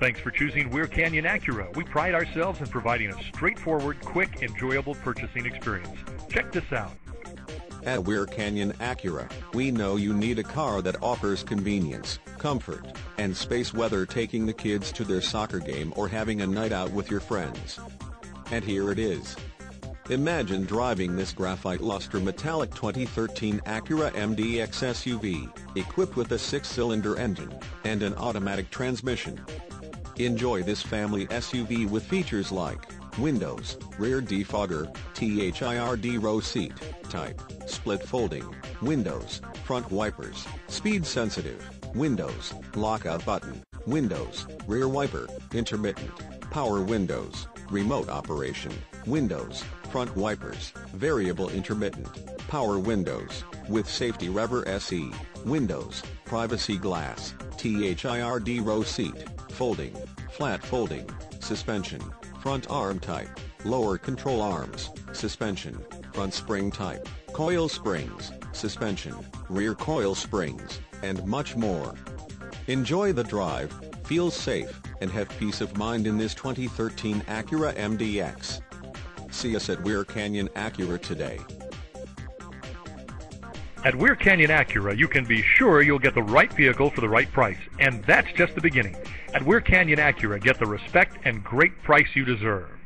Thanks for choosing Weir Canyon Acura. We pride ourselves in providing a straightforward, quick, enjoyable purchasing experience. Check this out. At Weir Canyon Acura, we know you need a car that offers convenience, comfort, and space, whether taking the kids to their soccer game or having a night out with your friends. And here it is. Imagine driving this Graphite Luster Metallic 2013 Acura MDX SUV, equipped with a 6-cylinder engine and an automatic transmission. Enjoy this family SUV with features like windows, rear defogger, third row seat type, split folding windows, front wipers, speed sensitive windows, lockout button, windows, rear wiper, intermittent, power windows, remote operation, windows, front wipers, variable intermittent, power windows, with safety rubber SE, windows, privacy glass, third row seat, folding, flat folding, suspension, front arm type, lower control arms, suspension, front spring type, coil springs, suspension, rear coil springs, and much more. Enjoy the drive, feel safe, and have peace of mind in this 2013 Acura MDX. See us at Weir Canyon Acura today. At Weir Canyon Acura, you can be sure you'll get the right vehicle for the right price, and that's just the beginning. At Weir Canyon Acura, get the respect and great price you deserve.